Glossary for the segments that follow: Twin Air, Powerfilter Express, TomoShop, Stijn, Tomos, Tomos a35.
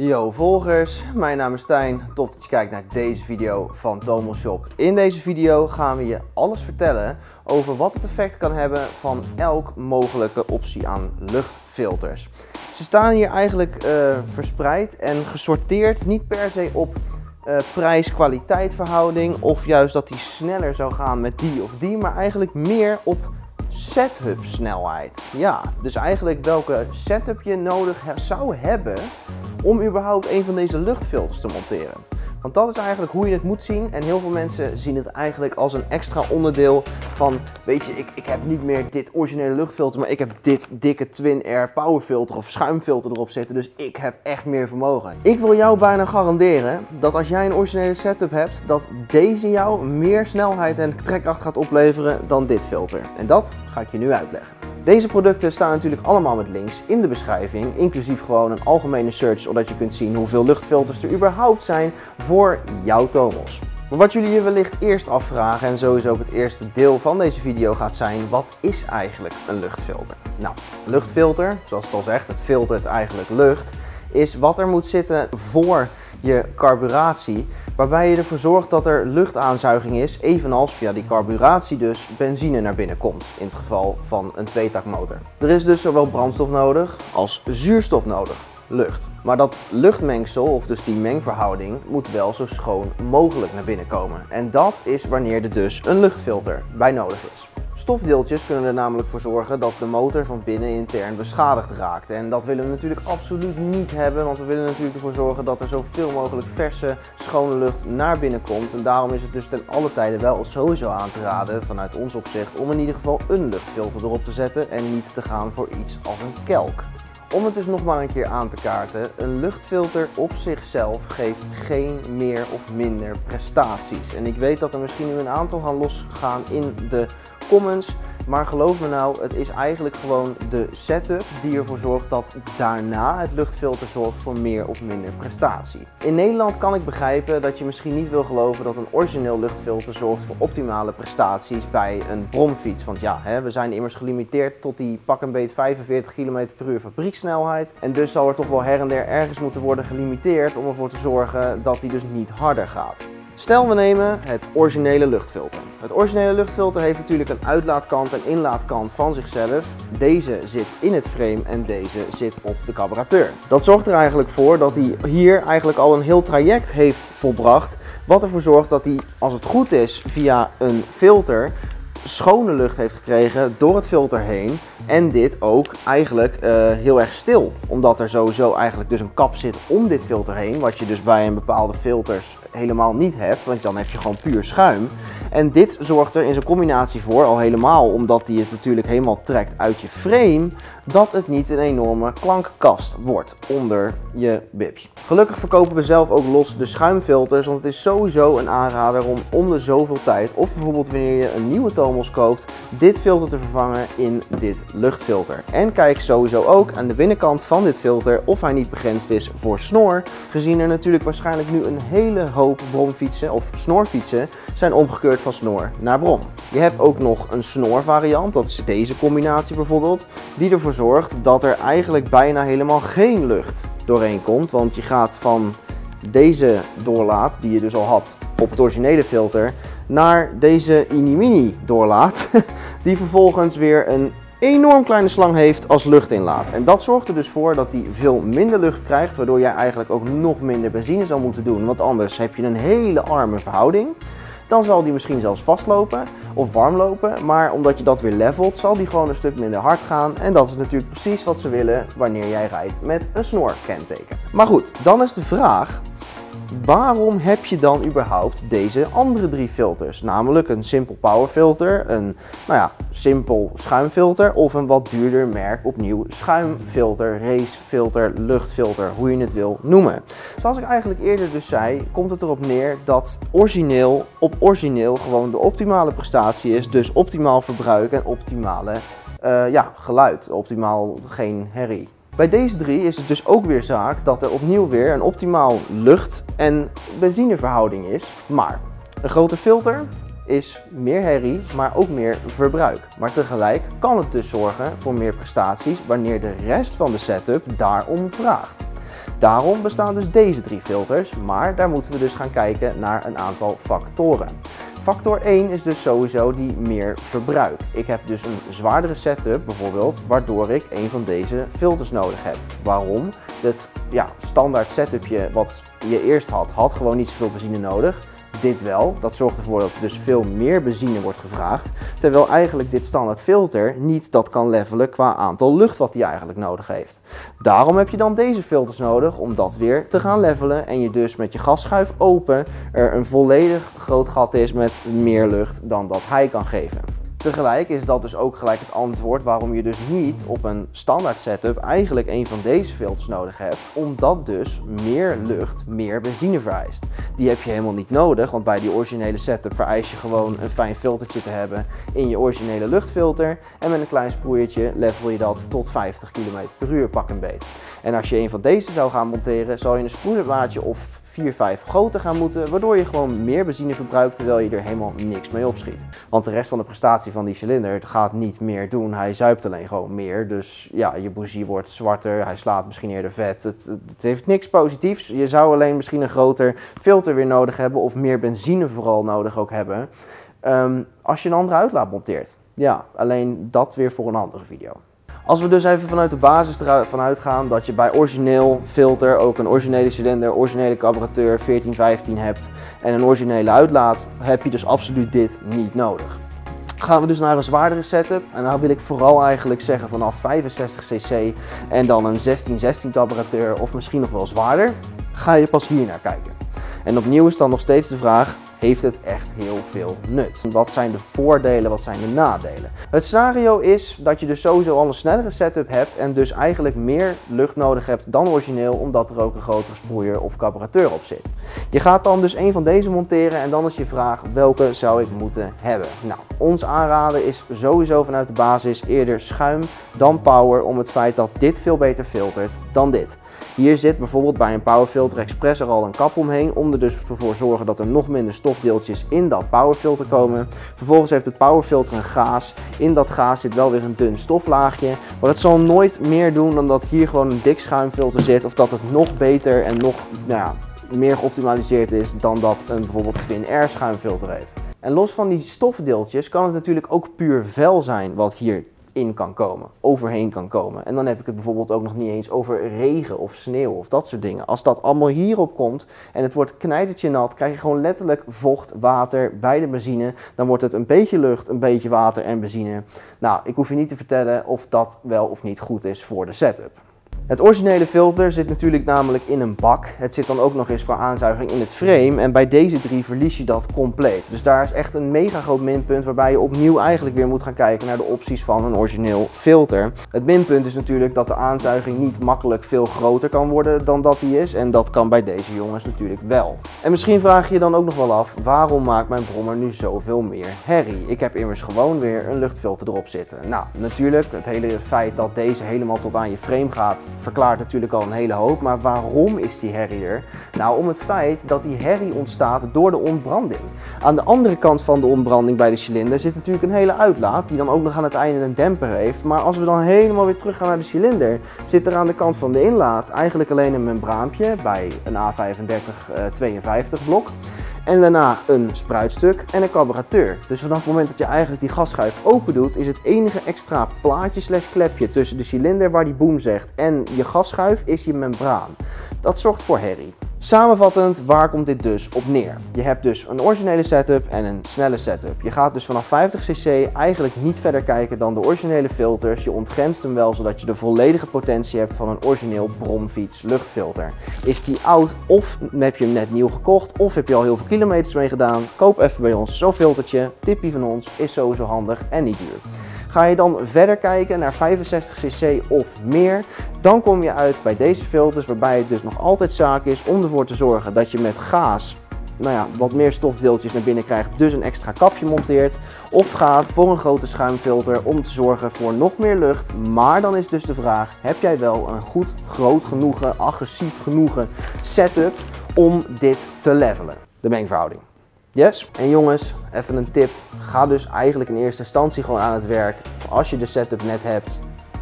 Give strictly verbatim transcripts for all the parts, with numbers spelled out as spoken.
Yo volgers, mijn naam is Stijn. Tof dat je kijkt naar deze video van TomoShop. In deze video gaan we je alles vertellen over wat het effect kan hebben van elk mogelijke optie aan luchtfilters. Ze staan hier eigenlijk uh, verspreid en gesorteerd, niet per se op uh, prijs-kwaliteit verhouding of juist dat die sneller zou gaan met die of die, maar eigenlijk meer op setup snelheid. Ja, dus eigenlijk welke setup je nodig he- zou hebben om überhaupt een van deze luchtfilters te monteren. Want dat is eigenlijk hoe je het moet zien. En heel veel mensen zien het eigenlijk als een extra onderdeel van, weet je, ik, ik heb niet meer dit originele luchtfilter, maar ik heb dit dikke Twin Air powerfilter of schuimfilter erop zitten, dus ik heb echt meer vermogen. Ik wil jou bijna garanderen dat als jij een originele setup hebt, dat deze jou meer snelheid en trekkracht gaat opleveren dan dit filter. En dat ga ik je nu uitleggen. Deze producten staan natuurlijk allemaal met links in de beschrijving, inclusief gewoon een algemene search, zodat je kunt zien hoeveel luchtfilters er überhaupt zijn voor jouw Tomos. Maar wat jullie je wellicht eerst afvragen, en sowieso ook het eerste deel van deze video gaat zijn, wat is eigenlijk een luchtfilter? Nou, een luchtfilter, zoals het al zegt, het filtert eigenlijk lucht, is wat er moet zitten voor je carburatie, waarbij je ervoor zorgt dat er luchtaanzuiging is, evenals via die carburatie dus benzine naar binnen komt, in het geval van een tweetaktmotor. Er is dus zowel brandstof nodig als zuurstof nodig, lucht. Maar dat luchtmengsel, of dus die mengverhouding, moet wel zo schoon mogelijk naar binnen komen. En dat is wanneer er dus een luchtfilter bij nodig is. Stofdeeltjes kunnen er namelijk voor zorgen dat de motor van binnen intern beschadigd raakt. En dat willen we natuurlijk absoluut niet hebben, want we willen natuurlijk ervoor zorgen dat er zoveel mogelijk verse, schone lucht naar binnen komt. En daarom is het dus ten alle tijde wel sowieso aan te raden, vanuit ons opzicht, om in ieder geval een luchtfilter erop te zetten en niet te gaan voor iets als een kelk. Om het dus nog maar een keer aan te kaarten, een luchtfilter op zichzelf geeft geen meer of minder prestaties. En ik weet dat er misschien nu een aantal gaan losgaan in de comments, maar geloof me nou, het is eigenlijk gewoon de setup die ervoor zorgt dat daarna het luchtfilter zorgt voor meer of minder prestatie. In Nederland kan ik begrijpen dat je misschien niet wil geloven dat een origineel luchtfilter zorgt voor optimale prestaties bij een bromfiets. Want ja, hè, we zijn immers gelimiteerd tot die pak een beet vijfenveertig kilometer per uur fabrieksnelheid. En dus zal er toch wel her en der ergens moeten worden gelimiteerd om ervoor te zorgen dat die dus niet harder gaat. Stel we nemen het originele luchtfilter. Het originele luchtfilter heeft natuurlijk een uitlaatkant en inlaatkant van zichzelf. Deze zit in het frame en deze zit op de carburateur. Dat zorgt er eigenlijk voor dat hij hier eigenlijk al een heel traject heeft volbracht. Wat ervoor zorgt dat hij, als het goed is, via een filter schone lucht heeft gekregen door het filter heen. En dit ook eigenlijk uh, heel erg stil, omdat er sowieso eigenlijk dus een kap zit om dit filter heen, wat je dus bij een bepaalde filters helemaal niet hebt, want dan heb je gewoon puur schuim. En dit zorgt er in zijn combinatie voor, al helemaal omdat hij het natuurlijk helemaal trekt uit je frame, dat het niet een enorme klankkast wordt onder je bips. Gelukkig verkopen we zelf ook los de schuimfilters, want het is sowieso een aanrader om om de zoveel tijd, of bijvoorbeeld wanneer je een nieuwe Tomos koopt, dit filter te vervangen in dit luchtfilter. En kijk sowieso ook aan de binnenkant van dit filter of hij niet begrensd is voor snor, gezien er natuurlijk waarschijnlijk nu een hele hoop bromfietsen of snorfietsen zijn omgekeurd van snor naar brom. Je hebt ook nog een snorvariant, dat is deze combinatie bijvoorbeeld, die ervoor zorgt dat er eigenlijk bijna helemaal geen lucht doorheen komt, want je gaat van deze doorlaat, die je dus al had op het originele filter, naar deze inimini doorlaat, die vervolgens weer een enorm kleine slang heeft als luchtinlaat. En dat zorgt er dus voor dat hij veel minder lucht krijgt, waardoor jij eigenlijk ook nog minder benzine zou moeten doen, want anders heb je een hele arme verhouding. Dan zal die misschien zelfs vastlopen of warm lopen, maar omdat je dat weer levelt, zal die gewoon een stuk minder hard gaan. En dat is natuurlijk precies wat ze willen wanneer jij rijdt met een snorkenteken. Maar goed, dan is de vraag, waarom heb je dan überhaupt deze andere drie filters? Namelijk een simpel powerfilter, een nou ja, simpel schuimfilter of een wat duurder merk opnieuw schuimfilter, racefilter, luchtfilter, hoe je het wil noemen. Zoals ik eigenlijk eerder dus zei, komt het erop neer dat origineel op origineel gewoon de optimale prestatie is. Dus optimaal verbruik en optimale uh, ja, geluid, optimaal geen herrie. Bij deze drie is het dus ook weer zaak dat er opnieuw weer een optimaal lucht- en benzineverhouding is. Maar een groter filter is meer herrie, maar ook meer verbruik. Maar tegelijk kan het dus zorgen voor meer prestaties wanneer de rest van de setup daarom vraagt. Daarom bestaan dus deze drie filters, maar daar moeten we dus gaan kijken naar een aantal factoren. Factor één is dus sowieso die meer verbruik. Ik heb dus een zwaardere setup bijvoorbeeld, waardoor ik een van deze filters nodig heb. Waarom? Het ja, standaard setupje wat je eerst had, had gewoon niet zoveel benzine nodig. Dit wel, dat zorgt ervoor dat er dus veel meer benzine wordt gevraagd. Terwijl eigenlijk dit standaard filter niet dat kan levelen qua aantal lucht wat hij eigenlijk nodig heeft. Daarom heb je dan deze filters nodig om dat weer te gaan levelen. En je dus met je gasschuif open er een volledig groot gat is met meer lucht dan dat hij kan geven. Tegelijk is dat dus ook gelijk het antwoord waarom je dus niet op een standaard setup eigenlijk een van deze filters nodig hebt. Omdat dus meer lucht meer benzine vereist. Die heb je helemaal niet nodig, want bij die originele setup vereis je gewoon een fijn filtertje te hebben in je originele luchtfilter. En met een klein sproeiertje level je dat tot vijftig kilometer per uur pak en beet. En als je een van deze zou gaan monteren, zal je een sproeieraadje of vier, vijf groter gaan moeten, waardoor je gewoon meer benzine verbruikt terwijl je er helemaal niks mee opschiet. Want de rest van de prestatie van die cilinder gaat niet meer doen, hij zuipt alleen gewoon meer. Dus ja, je bougie wordt zwarter, hij slaat misschien eerder vet, het, het heeft niks positiefs. Je zou alleen misschien een groter filter weer nodig hebben of meer benzine vooral nodig ook hebben, um, als je een andere uitlaat monteert. Ja, alleen dat weer voor een andere video. Als we dus even vanuit de basis ervan uitgaan dat je bij origineel filter ook een originele cilinder, originele carburateur veertien vijftien hebt en een originele uitlaat, heb je dus absoluut dit niet nodig. Gaan we dus naar een zwaardere setup en dan wil ik vooral eigenlijk zeggen vanaf vijfenzestig cc en dan een zestien zestien carburateur of misschien nog wel zwaarder, ga je pas hier naar kijken. En opnieuw is dan nog steeds de vraag, heeft het echt heel veel nut? Wat zijn de voordelen, wat zijn de nadelen? Het scenario is dat je dus sowieso al een snellere setup hebt en dus eigenlijk meer lucht nodig hebt dan origineel, omdat er ook een grotere sproeier of carburateur op zit. Je gaat dan dus een van deze monteren en dan is je vraag, welke zou ik moeten hebben? Nou, ons aanraden is sowieso vanuit de basis eerder schuim dan power, om het feit dat dit veel beter filtert dan dit. Hier zit bijvoorbeeld bij een Powerfilter Express er al een kap omheen, om er dus voor te zorgen dat er nog minder stofdeeltjes in dat powerfilter komen. Vervolgens heeft het powerfilter een gaas. In dat gaas zit wel weer een dun stoflaagje, maar het zal nooit meer doen dan dat hier gewoon een dik schuimfilter zit, of dat het nog beter en nog nou ja, meer geoptimaliseerd is dan dat een bijvoorbeeld Twin Air schuimfilter heeft. En los van die stofdeeltjes kan het natuurlijk ook puur vel zijn wat hier in kan komen, overheen kan komen. En dan heb ik het bijvoorbeeld ook nog niet eens over regen of sneeuw of dat soort dingen. Als dat allemaal hierop komt en het wordt knijtertje nat, krijg je gewoon letterlijk vocht, water bij de benzine. Dan wordt het een beetje lucht, een beetje water en benzine. Nou, ik hoef je niet te vertellen of dat wel of niet goed is voor de setup. Het originele filter zit natuurlijk namelijk in een bak. Het zit dan ook nog eens qua aanzuiging in het frame. En bij deze drie verlies je dat compleet. Dus daar is echt een mega groot minpunt, waarbij je opnieuw eigenlijk weer moet gaan kijken naar de opties van een origineel filter. Het minpunt is natuurlijk dat de aanzuiging niet makkelijk veel groter kan worden dan dat die is. En dat kan bij deze jongens natuurlijk wel. En misschien vraag je je dan ook nog wel af, waarom maakt mijn brommer nu zoveel meer herrie? Ik heb immers gewoon weer een luchtfilter erop zitten. Nou, natuurlijk, het hele feit dat deze helemaal tot aan je frame gaat, verklaart natuurlijk al een hele hoop, maar waarom is die herrie er? Nou, om het feit dat die herrie ontstaat door de ontbranding. Aan de andere kant van de ontbranding bij de cilinder zit natuurlijk een hele uitlaat, die dan ook nog aan het einde een demper heeft. Maar als we dan helemaal weer terug gaan naar de cilinder, zit er aan de kant van de inlaat eigenlijk alleen een membraampje bij een A vijfendertig tweeënvijftig blok. En daarna een spruitstuk en een carburateur. Dus vanaf het moment dat je eigenlijk die gasschuif open doet, is het enige extra plaatje slash klepje tussen de cilinder waar die boem zegt en je gasschuif is je membraan. Dat zorgt voor herrie. Samenvattend, waar komt dit dus op neer? Je hebt dus een originele setup en een snelle setup. Je gaat dus vanaf vijftig cc eigenlijk niet verder kijken dan de originele filters. Je ontgrenst hem wel, zodat je de volledige potentie hebt van een origineel bromfiets luchtfilter. Is die oud of heb je hem net nieuw gekocht of heb je al heel veel kilometers mee gedaan? Koop even bij ons zo'n filtertje. Tippie van ons, is sowieso handig en niet duur. Ga je dan verder kijken naar vijfenzestig cc of meer, dan kom je uit bij deze filters, waarbij het dus nog altijd zaak is om ervoor te zorgen dat je met gaas nou ja, wat meer stofdeeltjes naar binnen krijgt, dus een extra kapje monteert. Of gaat voor een grote schuimfilter om te zorgen voor nog meer lucht. Maar dan is dus de vraag, heb jij wel een goed, groot genoegen, agressief genoegen setup om dit te levelen? De mengverhouding. Yes. En jongens, even een tip. Ga dus eigenlijk in eerste instantie gewoon aan het werk. Als je de setup net hebt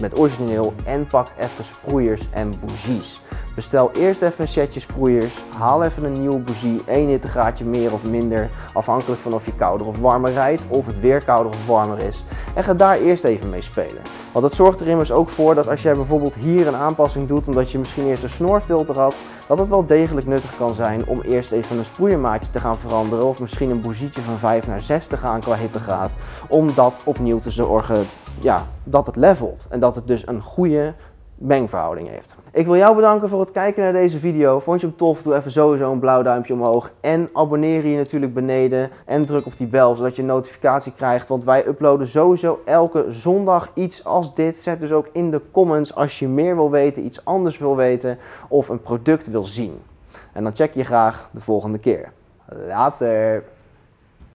met origineel en pak even sproeiers en bougies. Bestel eerst even een setje sproeiers, haal even een nieuwe bougie, één hittegraadje meer of minder, afhankelijk van of je kouder of warmer rijdt of het weer kouder of warmer is. En ga daar eerst even mee spelen. Want dat zorgt er immers ook voor dat als jij bijvoorbeeld hier een aanpassing doet omdat je misschien eerst een snorfilter had, dat het wel degelijk nuttig kan zijn om eerst even een sproeiermaatje te gaan veranderen of misschien een bougietje van vijf naar zes te gaan qua hittegraad, om dat opnieuw te zorgen, ja, dat het levelt en dat het dus een goede mengverhouding heeft. Ik wil jou bedanken voor het kijken naar deze video. Vond je hem tof? Doe even sowieso een blauw duimpje omhoog. En abonneer je natuurlijk beneden. En druk op die bel, zodat je een notificatie krijgt. Want wij uploaden sowieso elke zondag iets als dit. Zet dus ook in de comments als je meer wil weten, iets anders wil weten of een product wil zien. En dan check je graag de volgende keer. Later!